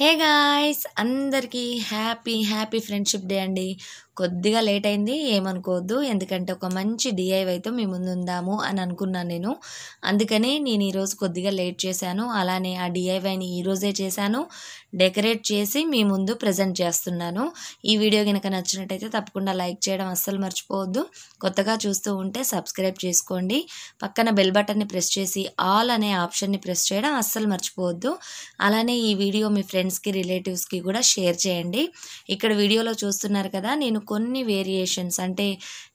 హే guys, అందరికీ happy friendship day అండి. కొద్దిగా లేట్ అయింది, ఏమనుకోవద్దు. ఎందుకంటే ఒక మంచి DIYతో మీ ముందు ఉందాము అని అనుకున్నాను నేను, అందుకనే నేను ఈరోజు కొద్దిగా లేట్ చేశాను. అలానే ఆ DIYని ఈరోజే చేశాను, డెకరేట్ చేసి మీ ముందు ప్రజెంట్ చేస్తున్నాను. ఈ వీడియో కనుక నచ్చినట్టయితే తప్పకుండా లైక్ చేయడం అస్సలు మర్చిపోవద్దు. కొత్తగా చూస్తూ ఉంటే సబ్స్క్రైబ్ చేసుకోండి, పక్కన బెల్ బటన్ని ప్రెస్ చేసి ఆల్ అనే ఆప్షన్ని ప్రెస్ చేయడం అస్సలు మర్చిపోవద్దు. అలానే ఈ వీడియో మీ ఫ్రెండ్స్కి రిలేటివ్స్కి కూడా షేర్ చేయండి. ఇక్కడ వీడియోలో చూస్తున్నారు కదా, నేను కొన్ని వేరియేషన్స్ అంటే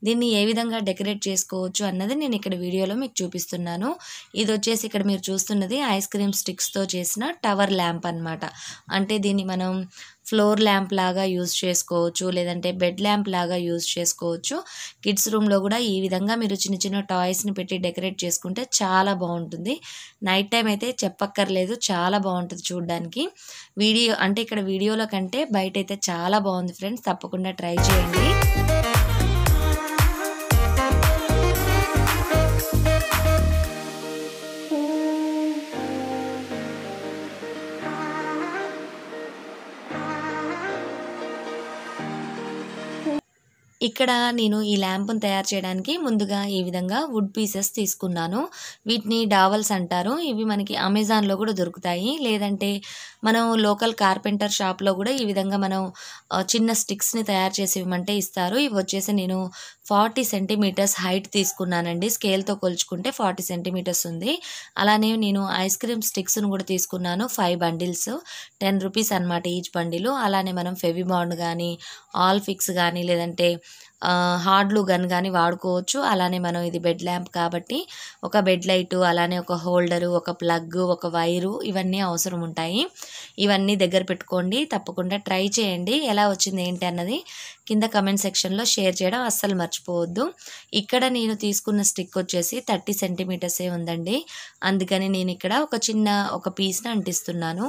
దీన్ని ఏ విధంగా డెకరేట్ చేసుకోవచ్చు అన్నది నేను ఇక్కడ వీడియోలో మీకు చూపిస్తున్నాను. ఇది వచ్చేసి ఇక్కడ మీరు చూస్తున్నది ఐస్ క్రీమ్ స్టిక్స్తో చేసిన టవర్ ల్యాంప్ అన్నమాట. అంటే దీన్ని మనం ఫ్లోర్ ల్యాంప్ లాగా యూజ్ చేసుకోవచ్చు, లేదంటే బెడ్ ల్యాంప్ లాగా యూజ్ చేసుకోవచ్చు. కిడ్స్ రూమ్లో కూడా ఈ విధంగా మీరు చిన్న చిన్న టాయ్స్ని పెట్టి డెకరేట్ చేసుకుంటే చాలా బాగుంటుంది. నైట్ టైం అయితే చెప్పక్కర్లేదు, చాలా బాగుంటుంది చూడడానికి. వీడియో అంటే ఇక్కడ వీడియోలో కంటే బయట అయితే చాలా బాగుంది ఫ్రెండ్స్, తప్పకుండా ట్రై చేయండి. ఇక్కడ నేను ఈ ల్యాంప్ను తయారు చేయడానికి ముందుగా ఈ విధంగా వుడ్ పీసెస్ తీసుకున్నాను. వీటిని డావల్స్ అంటారు. ఇవి మనకి అమెజాన్లో కూడా దొరుకుతాయి, లేదంటే మనం లోకల్ కార్పెంటర్ షాప్లో కూడా ఈ విధంగా మనం చిన్న స్టిక్స్ని తయారు చేసి ఇవ్వమంటే ఇస్తారు. ఇవి వచ్చేసి నేను 40 సెంటీమీటర్స్ హైట్ తీసుకున్నానండి. స్కేల్తో కొలుచుకుంటే 40 సెంటీమీటర్స్ ఉంది. అలానే నేను ఐస్ క్రీమ్ స్టిక్స్ను కూడా తీసుకున్నాను. 5 బండిల్స్, 10 రూపీస్ అనమాట ఈచ్ బండిలు. అలానే మనం ఫెవిబాండ్ కానీ ఆల్ ఫిక్స్ కానీ లేదంటే హార్డ్లు గన్ కానీ వాడుకోవచ్చు. అలానే మనం ఇది బెడ్ ల్యాంప్ కాబట్టి ఒక బెడ్ లైటు, అలానే ఒక హోల్డరు, ఒక ప్లగ్, ఒక వైరు ఇవన్నీ అవసరం ఉంటాయి. ఇవన్నీ దగ్గర పెట్టుకోండి, తప్పకుండా ట్రై చేయండి. ఎలా వచ్చింది ఏంటి అన్నది కింద కమెంట్ సెక్షన్లో షేర్ చేయడం అస్సలు మర్చిపోవద్దు. ఇక్కడ నేను తీసుకున్న స్టిక్ వచ్చేసి 30 సెంటీమీటర్సే ఉందండి, అందుకని నేను ఇక్కడ ఒక పీస్ని అంటిస్తున్నాను.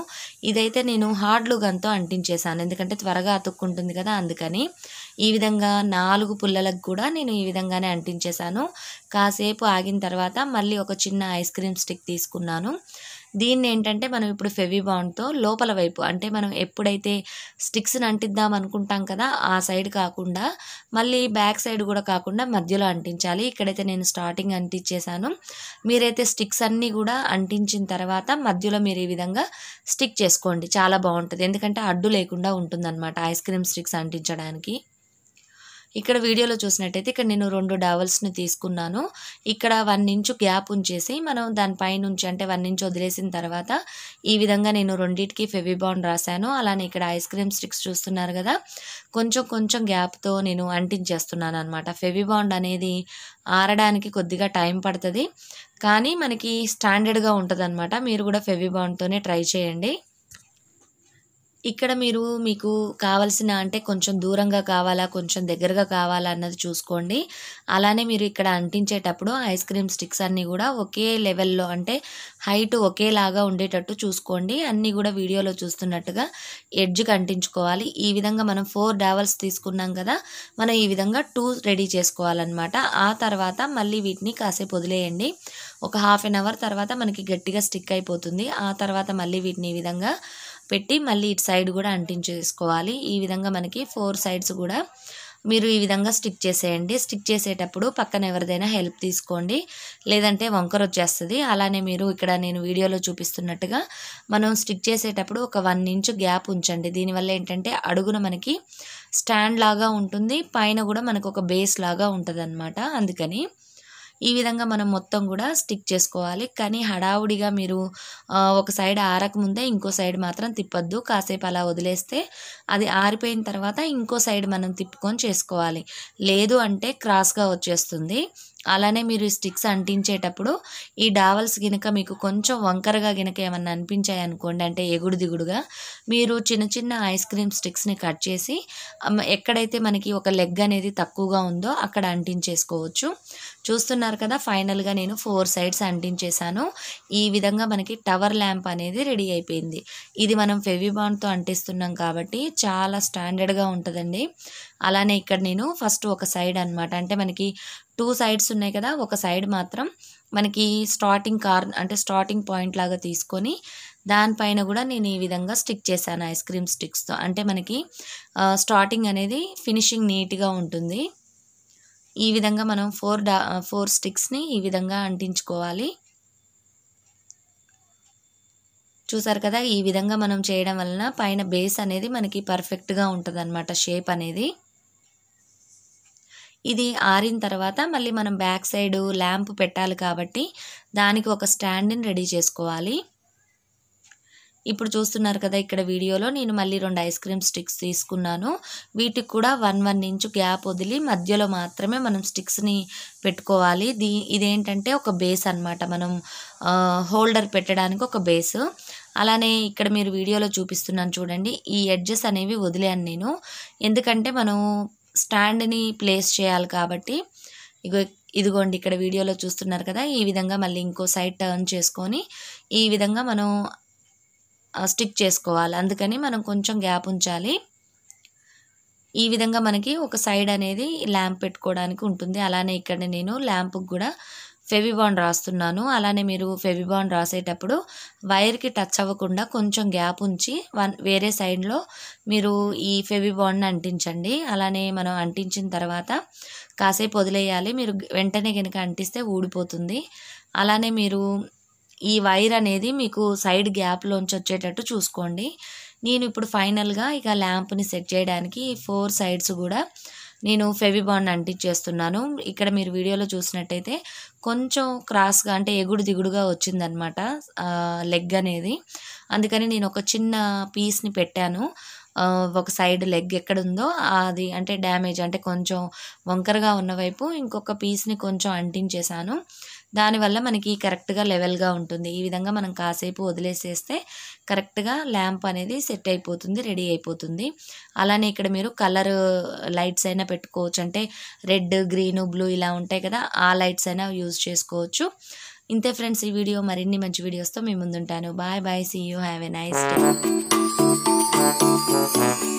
ఇదైతే నేను హార్డ్లు గన్తో అంటించేసాను, ఎందుకంటే త్వరగా అతుక్కుంటుంది కదా అందుకని. ఈ విధంగా 4 పుల్లలకు కూడా నేను ఈ విధంగానే అంటించేసాను. కాసేపు ఆగిన తర్వాత మళ్ళీ ఒక చిన్న ఐస్ క్రీమ్ స్టిక్ తీసుకున్నాను. దీన్ని ఏంటంటే మనం ఇప్పుడు ఫెవిబాండ్తో లోపల వైపు, అంటే మనం ఎప్పుడైతే స్టిక్స్ని అంటిద్దాం అనుకుంటాం కదా ఆ సైడ్ కాకుండా మళ్ళీ బ్యాక్ సైడ్ కూడా కాకుండా మధ్యలో అంటించాలి. ఇక్కడైతే నేను స్టార్టింగ్ అంటించేసాను. మీరైతే స్టిక్స్ అన్నీ కూడా అంటించిన తర్వాత మధ్యలో మీరు ఈ విధంగా స్టిక్ చేసుకోండి, చాలా బాగుంటుంది. ఎందుకంటే అడ్డు లేకుండా ఉంటుందన్నమాట ఐస్ క్రీమ్ స్టిక్స్ అంటించడానికి. ఇక్కడ వీడియోలో చూసినట్టయితే ఇక్కడ నేను 2 డావల్స్ని తీసుకున్నాను. ఇక్కడ 1 ఇంచు గ్యాప్ ఉంచేసి మనం దానిపైనుంచి అంటే 1 ఇంచు వదిలేసిన తర్వాత ఈ విధంగా నేను 2కి ఫెవిబాండ్ రాశాను. అలానే ఇక్కడ ఐస్ క్రీమ్ స్టిక్స్ చూస్తున్నారు కదా, కొంచెం కొంచెం గ్యాప్తో నేను అంటించేస్తున్నాను అనమాట. ఫెవిబాండ్ అనేది ఆరడానికి కొద్దిగా టైం పడుతుంది, కానీ మనకి స్టాండర్డ్గా ఉంటుంది అనమాట. మీరు కూడా ఫెవిబాండ్తోనే ట్రై చేయండి. ఇక్కడ మీకు కావాల్సిన అంటే కొంచెం దూరంగా కావాలా కొంచెం దగ్గరగా కావాలా అన్నది చూసుకోండి. అలానే మీరు ఇక్కడ అంటించేటప్పుడు ఐస్ క్రీమ్ స్టిక్స్ అన్నీ కూడా ఒకే లెవెల్లో అంటే హైట్ ఒకేలాగా ఉండేటట్టు చూసుకోండి. అన్నీ కూడా వీడియోలో చూస్తున్నట్టుగా ఎడ్జ్కి అంటించుకోవాలి. ఈ విధంగా మనం 4 డావల్స్ తీసుకున్నాం కదా, మనం ఈ విధంగా 2 రెడీ చేసుకోవాలన్నమాట. ఆ తర్వాత మళ్ళీ వీటిని కాసేపు వదిలేయండి. ఒక ½ అవర్ తర్వాత మనకి గట్టిగా స్టిక్ అయిపోతుంది. ఆ తర్వాత మళ్ళీ వీటిని ఈ విధంగా పెట్టి మళ్ళీ ఇటు సైడ్ కూడా అంటించేసుకోవాలి. ఈ విధంగా మనకి 4 సైడ్స్ కూడా మీరు ఈ విధంగా స్టిక్ చేసేయండి. స్టిక్ చేసేటప్పుడు పక్కన ఎవరిదైనా హెల్ప్ తీసుకోండి, లేదంటే వంకర వచ్చేస్తుంది. అలానే మీరు ఇక్కడ నేను వీడియోలో చూపిస్తున్నట్టుగా మనం స్టిక్ చేసేటప్పుడు ఒక 1 ఇంచు గ్యాప్ ఉంచండి. దీనివల్ల ఏంటంటే అడుగున మనకి స్టాండ్ లాగా ఉంటుంది, పైన కూడా మనకు ఒక బేస్ లాగా ఉంటుంది అనమాట. అందుకని ఈ విధంగా మనం మొత్తం కూడా స్టిక్ చేసుకోవాలి. కానీ హడావుడిగా మీరు ఒక సైడ్ ఆరకముందే ఇంకో సైడ్ మాత్రం తిప్పద్దు. కాసేపు అలా వదిలేస్తే అది ఆరిపోయిన తర్వాత ఇంకో సైడ్ మనం తిప్పుకొని చేసుకోవాలి, లేదు అంటే క్రాస్గా వచ్చేస్తుంది. అలానే మీరు స్టిక్స్ అంటించేటప్పుడు ఈ డావల్స్ గినక మీకు కొంచెం వంకరగా గినక ఏమన్నా అనిపించాయి అనుకోండి, అంటే ఎగుడు దిగుడుగా మీరు చిన్న చిన్న ఐస్ క్రీమ్ స్టిక్స్ని కట్ చేసి ఎక్కడైతే మనకి ఒక లెగ్ అనేది తక్కువగా ఉందో అక్కడ అంటించేసుకోవచ్చు. చూస్తున్నారు కదా, ఫైనల్గా నేను 4 సైడ్స్ అంటించేసాను. ఈ విధంగా మనకి టవర్ ల్యాంప్ అనేది రెడీ అయిపోయింది. ఇది మనం ఫెవిబాండ్తో అంటిస్తున్నాం కాబట్టి చాలా స్టాండర్డ్గా ఉంటుందండి. అలానే ఇక్కడ నేను ఫస్ట్ ఒక సైడ్ అనమాట, అంటే మనకి 2 సైడ్స్ ఉన్నాయి కదా, ఒక సైడ్ మాత్రం మనకి స్టార్టింగ్ కార్నర్ అంటే స్టార్టింగ్ పాయింట్ లాగా తీసుకొని దానిపైన కూడా నేను ఈ విధంగా స్టిక్ చేశాను ఐస్ క్రీమ్ స్టిక్స్ తో। అంటే మనకి స్టార్టింగ్ అనేది ఫినిషింగ్ నీట్ గా ఉంటుంది। ఈ విధంగా మనం ఫోర్ స్టిక్స్ ని ఈ విధంగా అంటించుకోవాలి। చూసారు కదా, ఈ విధంగా మనం చేయడం వలన పైన బేస్ అనేది మనకి పర్ఫెక్ట్ గా ఉంటదన్నమాట షేప్ అనేది। ఇది ఆరిన తర్వాత మళ్ళీ మనం బ్యాక్ సైడ్ ల్యాంప్ పెట్టాలి కాబట్టి దానికి ఒక స్టాండ్ ని రెడీ చేసుకోవాలి। ఇప్పుడు చూస్తున్నారు కదా, ఇక్కడ వీడియోలో నేను మళ్ళీ రెండు ఐస్ క్రీమ్ స్టిక్స్ తీసుకున్నాను। వీటికి కూడా 1-1 ఇంచు గ్యాప్ వదిలి మధ్యలో మాత్రమే మనం స్టిక్స్ ని పెట్టుకోవాలి। ఇదేంటంటే ఒక బేస్ అన్నమాట, మనం హోల్డర్ పెట్టడానికి ఒక బేస్। అలానే ఇక్కడ మీరు వీడియోలో చూపిస్తున్నాను చూడండి, ఈ ఎడ్జెస్ అనేవి వదిలేను నేను, ఎందుకంటే మనం స్టాండ్ ని ప్లేస్ చేయాలి కాబట్టి। ఇదిగోండి ఇక్కడ వీడియోలో చూస్తున్నారు కదా, ఈ విధంగా మళ్ళీ ఇంకో సైడ్ టర్న్ చేసుకొని ఈ విధంగా మనం స్టిక్ చేసుకోవాలి। అందుకని మనం కొంచెం గ్యాప్ ఉంచాలి। ఈ విధంగా మనకి ఒక సైడ్ అనేది ల్యాంప్ పెట్టుకోవడానికి ఉంటుంది। అలానే ఇక్కడ నేను ల్యాంప్కి కూడా ఫెవిబాండ్ రాస్తున్నాను। అలానే మీరు ఫెవిబాండ్ రాసేటప్పుడు వైర్కి టచ్ అవ్వకుండా కొంచెం గ్యాప్ ఉంచి వేరే సైడ్లో మీరు ఈ ఫెవిబాండ్ని అంటించండి। అలానే మనం అంటించిన తర్వాత కాసేపు వదిలేయాలి, మీరు వెంటనే కనుక అంటిస్తే ఊడిపోతుంది। అలానే మీరు ఈ వైర్ అనేది మీకు సైడ్ గ్యాప్లోంచి వచ్చేటట్టు చూసుకోండి। నేను ఇప్పుడు ఫైనల్గా ఇక ల్యాంప్ని సెట్ చేయడానికి 4 సైడ్స్ కూడా నేను ఫెవిబాండ్ అంటించేస్తున్నాను। ఇక్కడ మీరు వీడియోలో చూసినట్టయితే కొంచెం క్రాస్గా అంటే ఎగుడు దిగుడుగా వచ్చిందనమాట లెగ్ అనేది, అందుకని నేను ఒక చిన్న పీస్ని పెట్టాను ఒక సైడ్ లెగ్ ఎక్కడ ఉందో అది అంటే డ్యామేజ్ అంటే కొంచెం వంకరగా ఉన్న వైపు ఇంకొక పీస్ని కొంచెం అంటించేశాను। దానివల్ల మనకి కరెక్ట్గా లెవెల్గా ఉంటుంది। ఈ విధంగా మనం కాసేపు వదిలేసేస్తే కరెక్ట్గా ల్యాంప్ అనేది సెట్ అయిపోతుంది, రెడీ అయిపోతుంది। అలానే ఇక్కడ మీరు కలర్ లైట్స్ అయినా పెట్టుకోవచ్చు, అంటే రెడ్ గ్రీన్ బ్లూ ఇలా ఉంటాయి కదా, ఆ లైట్స్ అయినా యూజ్ చేసుకోవచ్చు। ఇంతే ఫ్రెండ్స్ ఈ వీడియో, మరిన్ని మంచి వీడియోస్తో మీ ముందుంటాను। Bye bye, see you, have a nice day.